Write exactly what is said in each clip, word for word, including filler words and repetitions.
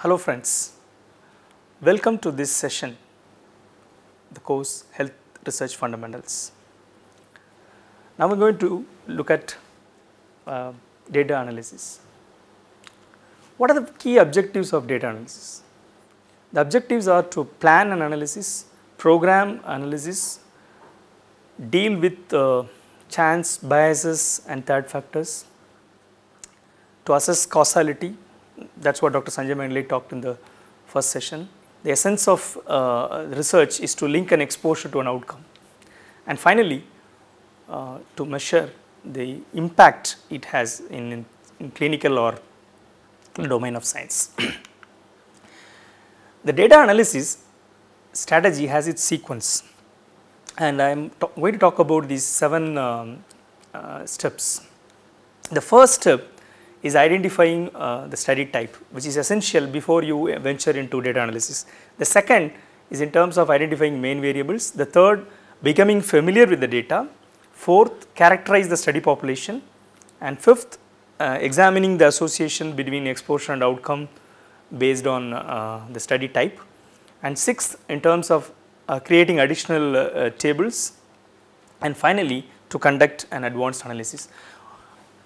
Hello friends, welcome to this session, the course Health Research Fundamentals. Now we are going to look at uh, data analysis. What are the key objectives of data analysis? The objectives are to plan an analysis, program analysis, deal with uh, chance, biases and third factors, to assess causality. That is what Doctor Sanjay Mandalay talked in the first session. The essence of uh, research is to link an exposure to an outcome, and finally uh, to measure the impact it has in, in, in clinical or domain of science. The data analysis strategy has its sequence, and I am going to talk about these seven um, uh, steps. The first step is identifying uh, the study type, which is essential before you venture into data analysis. The second is in terms of identifying main variables. The third, becoming familiar with the data. Fourth, characterize the study population. And fifth, uh, examining the association between exposure and outcome based on uh, the study type. And sixth, in terms of uh, creating additional uh, uh, tables. And finally, to conduct an advanced analysis.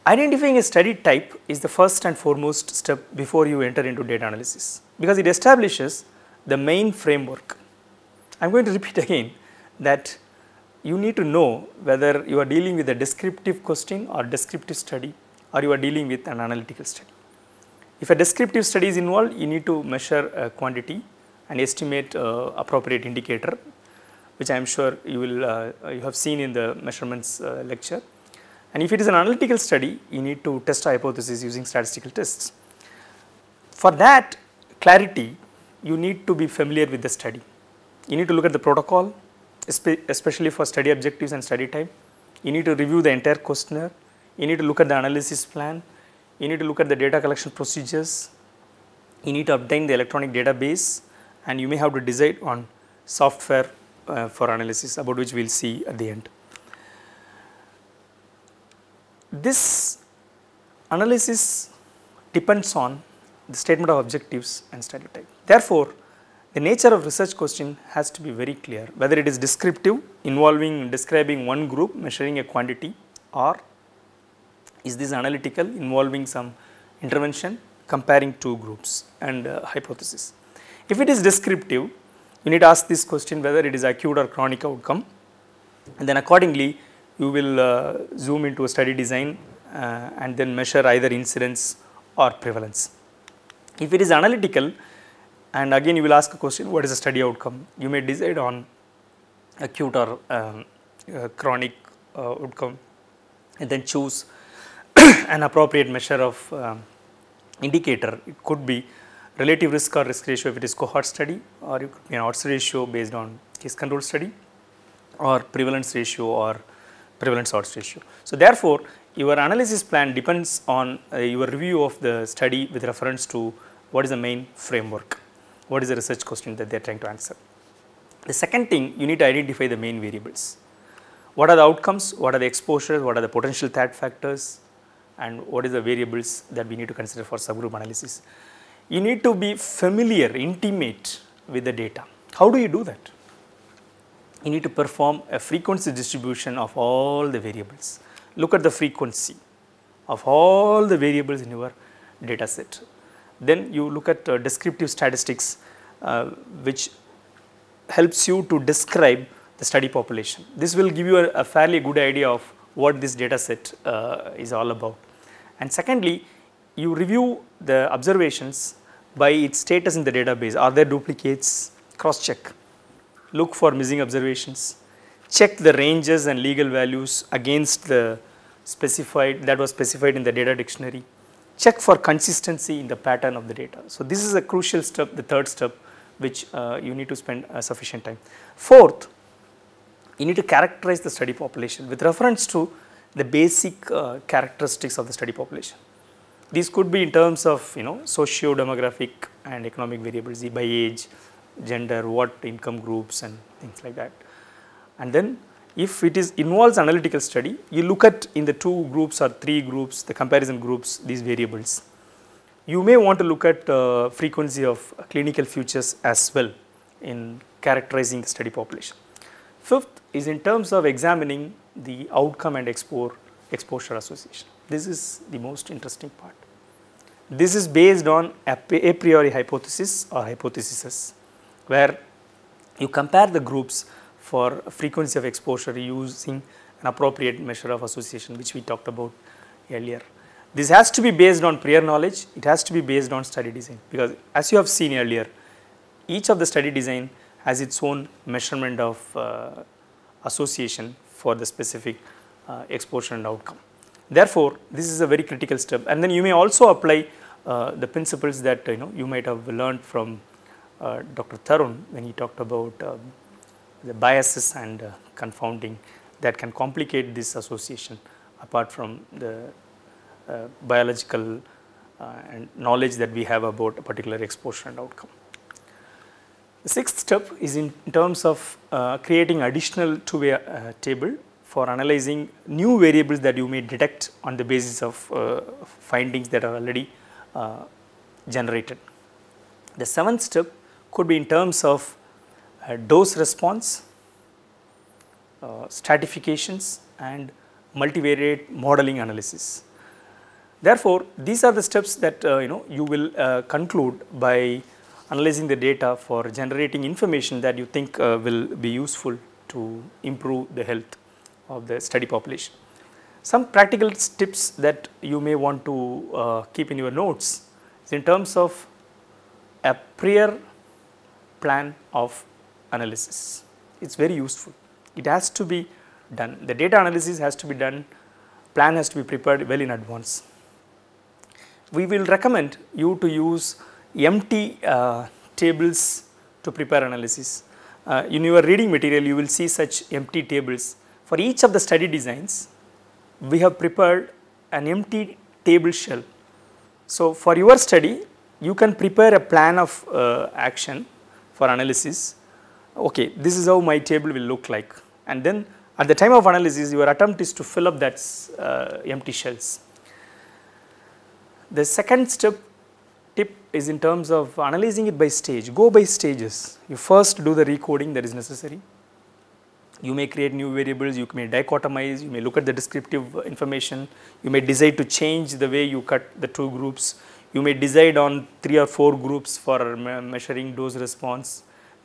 Identifying a study type is the first and foremost step before you enter into data analysis, because it establishes the main framework. I am going to repeat again that you need to know whether you are dealing with a descriptive question or descriptive study, or you are dealing with an analytical study. If a descriptive study is involved, you need to measure a quantity and estimate uh, appropriate indicator, which I am sure you will uh, you have seen in the measurements uh, lecture. And if it is an analytical study, you need to test a hypothesis using statistical tests. For that clarity, you need to be familiar with the study. You need to look at the protocol, especially for study objectives and study type. You need to review the entire questionnaire. You need to look at the analysis plan. You need to look at the data collection procedures. You need to obtain the electronic database, and you may have to decide on software uh, for analysis, about which we will see at the end. This analysis depends on the statement of objectives and study type. Therefore, the nature of research question has to be very clear, whether it is descriptive, involving describing one group, measuring a quantity, or is this analytical, involving some intervention, comparing two groups and uh, hypothesis. If it is descriptive, you need to ask this question whether it is acute or chronic outcome, and then accordingly you will uh, zoom into a study design uh, and then measure either incidence or prevalence. If it is analytical, and again you will ask a question, what is the study outcome? You may decide on acute or um, uh, chronic uh, outcome, and then choose an appropriate measure of uh, indicator. It could be relative risk or risk ratio if it is cohort study, or it could be an odds ratio based on case control study, or prevalence ratio or prevalence odds ratio. So therefore, your analysis plan depends on uh, your review of the study with reference to what is the main framework, what is the research question that they are trying to answer. The second thing, you need to identify the main variables. What are the outcomes, what are the exposures, what are the potential threat factors, and what is the variables that we need to consider for subgroup analysis. You need to be familiar, intimate with the data. How do you do that? You need to perform a frequency distribution of all the variables. Look at the frequency of all the variables in your data set. Then you look at uh, descriptive statistics, uh, which helps you to describe the study population. This will give you a, a fairly good idea of what this data set uh, is all about. And secondly, you review the observations by its status in the database. Are there duplicates? Cross-check. Look for missing observations, check the ranges and legal values against the specified, that was specified in the data dictionary, check for consistency in the pattern of the data. So this is a crucial step, the third step, which uh, you need to spend uh, sufficient time. Fourth, you need to characterize the study population with reference to the basic uh, characteristics of the study population. These could be in terms of, you know, socio-demographic and economic variables by age, gender, what income groups and things like that. And then if it is involves analytical study, you look at in the two groups or three groups, the comparison groups, these variables. you may want to look at uh, frequency of clinical features as well in characterizing the study population. Fifth is in terms of examining the outcome and expo exposure association. This is the most interesting part. This is based on a, a priori hypothesis or hypotheses, where you compare the groups for frequency of exposure using an appropriate measure of association, which we talked about earlier. This has to be based on prior knowledge, it has to be based on study design, because as you have seen earlier, each of the study design has its own measurement of uh, association for the specific uh, exposure and outcome. Therefore, this is a very critical step, and then you may also apply uh, the principles that you know you might have learned from uh, Doctor Tharun when he talked about uh, the biases and uh, confounding that can complicate this association apart from the uh, biological uh, and knowledge that we have about a particular exposure and outcome. The sixth step is in terms of uh, creating additional two-way uh, table for analyzing new variables that you may detect on the basis of uh, findings that are already uh, generated. The seventh step could be in terms of uh, dose response, Uh, stratifications and multivariate modeling analysis. Therefore, these are the steps that uh, you know you will uh, conclude by analyzing the data for generating information that you think uh, will be useful to improve the health of the study population. Some practical tips that you may want to uh, keep in your notes is in terms of a prior plan of analysis. It's very useful. It has to be done, the data analysis has to be done, plan has to be prepared well in advance. We will recommend you to use empty uh, tables to prepare analysis. Uh, in your reading material, you will see such empty tables. For each of the study designs, we have prepared an empty table shell. So, for your study, you can prepare a plan of uh, action for analysis. Okay, this is how my table will look like, and then at the time of analysis your attempt is to fill up that uh, empty shells. The second step tip is in terms of analyzing it by stage. Go by stages. You first do the recoding that is necessary. You may create new variables, you may dichotomize, you may look at the descriptive information, you may decide to change the way you cut the two groups, you may decide on three or four groups for measuring dose response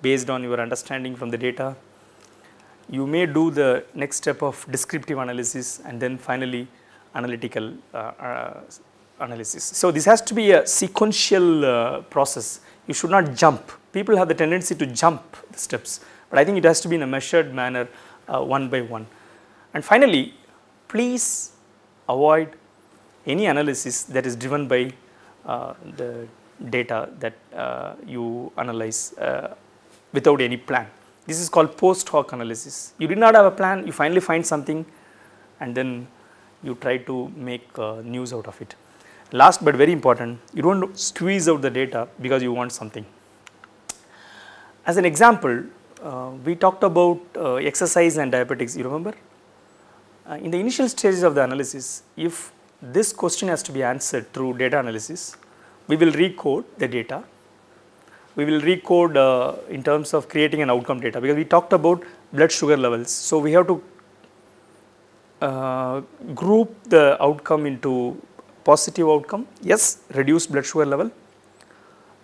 based on your understanding from the data. You may do the next step of descriptive analysis and then finally analytical uh, uh, analysis. So, this has to be a sequential uh, process. You should not jump. People have the tendency to jump the steps, but I think it has to be in a measured manner, uh, one by one. And finally, please avoid any analysis that is driven by uh, the data that uh, you analyze uh, without any plan. This is called post hoc analysis. You did not have a plan, you finally find something and then you try to make uh, news out of it. Last but very important, you do not squeeze out the data because you want something. As an example, uh, we talked about uh, exercise and diabetics, you remember? Uh, in the initial stages of the analysis, if this question has to be answered through data analysis, we will recode the data. We will recode uh, in terms of creating an outcome data, because we talked about blood sugar levels. So, we have to uh, group the outcome into positive outcome, yes, reduced blood sugar level,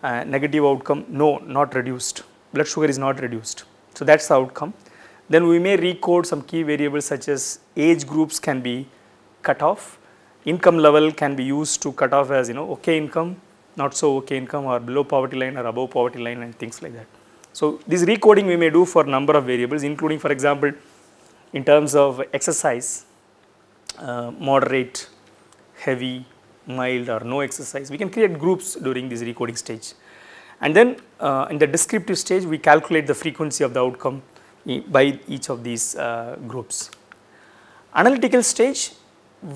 uh, negative outcome, no, not reduced, blood sugar is not reduced. So, that is the outcome. Then we may recode some key variables such as age groups can be cut off, income level can be used to cut off as you know okay income, not so okay income, or below poverty line or above poverty line and things like that. So, this recoding we may do for number of variables, including for example in terms of exercise, uh, moderate, heavy, mild or no exercise. We can create groups during this recoding stage, and then uh, in the descriptive stage we calculate the frequency of the outcome by each of these uh, groups. Analytical stage,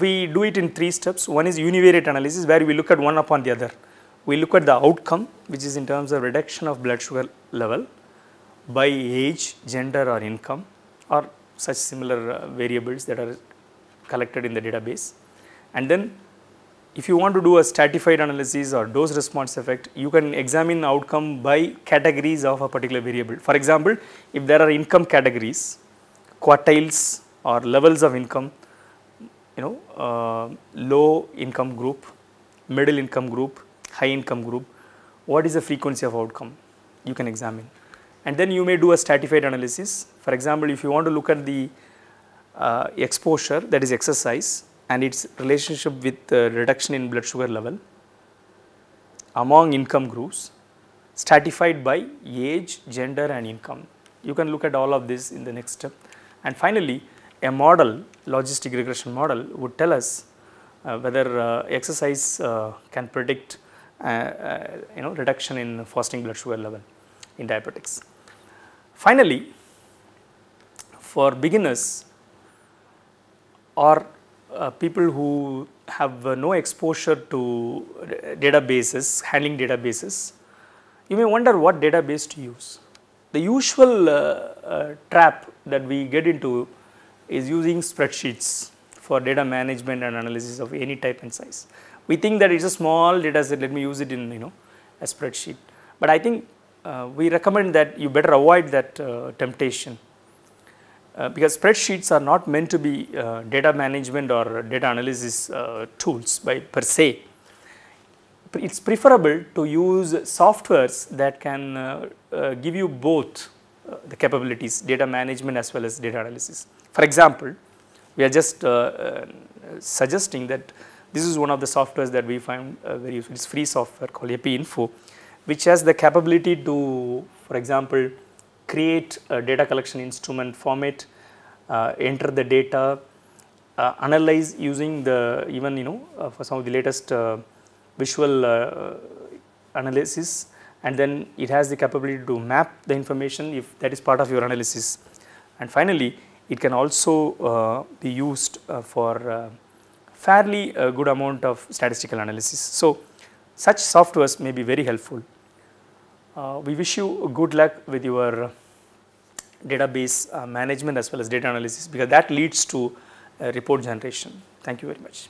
we do it in three steps. One is univariate analysis, where we look at one upon the other. We look at the outcome, which is in terms of reduction of blood sugar level by age, gender or income or such similar uh, variables that are collected in the database, and then if you want to do a stratified analysis or dose response effect, you can examine outcome by categories of a particular variable. For example, if there are income categories, quartiles or levels of income, you know, uh, low income group, middle income group, high income group, what is the frequency of outcome, you can examine. And then you may do a stratified analysis. For example, if you want to look at the uh, exposure, that is exercise, and its relationship with uh, reduction in blood sugar level among income groups, stratified by age, gender and income. You can look at all of this in the next step. And finally, a model, logistic regression model, would tell us uh, whether uh, exercise uh, can predict uh, uh, you know, reduction in fasting blood sugar level in diabetics. Finally, for beginners or uh, people who have uh, no exposure to databases, handling databases, you may wonder what database to use. The usual uh, uh, trap that we get into is using spreadsheets for data management and analysis of any type and size. We think that it is a small data set, let me use it in, you know, a spreadsheet. But I think Uh, we recommend that you better avoid that uh, temptation, uh, because spreadsheets are not meant to be uh, data management or data analysis uh, tools by per se. It is preferable to use softwares that can uh, uh, give you both uh, the capabilities, data management as well as data analysis. For example, we are just uh, uh, suggesting that this is one of the softwares that we find uh, very useful. It is free software called Epi Info, which has the capability to, for example, create a data collection instrument format, uh, enter the data, uh, analyze using the even, you know, uh, for some of the latest uh, visual uh, analysis, and then it has the capability to map the information if that is part of your analysis. And finally, it can also uh, be used uh, for uh, fairly a good amount of statistical analysis. So, such softwares may be very helpful. Uh, we wish you good luck with your database uh, management as well as data analysis, because that leads to uh, report generation. Thank you very much.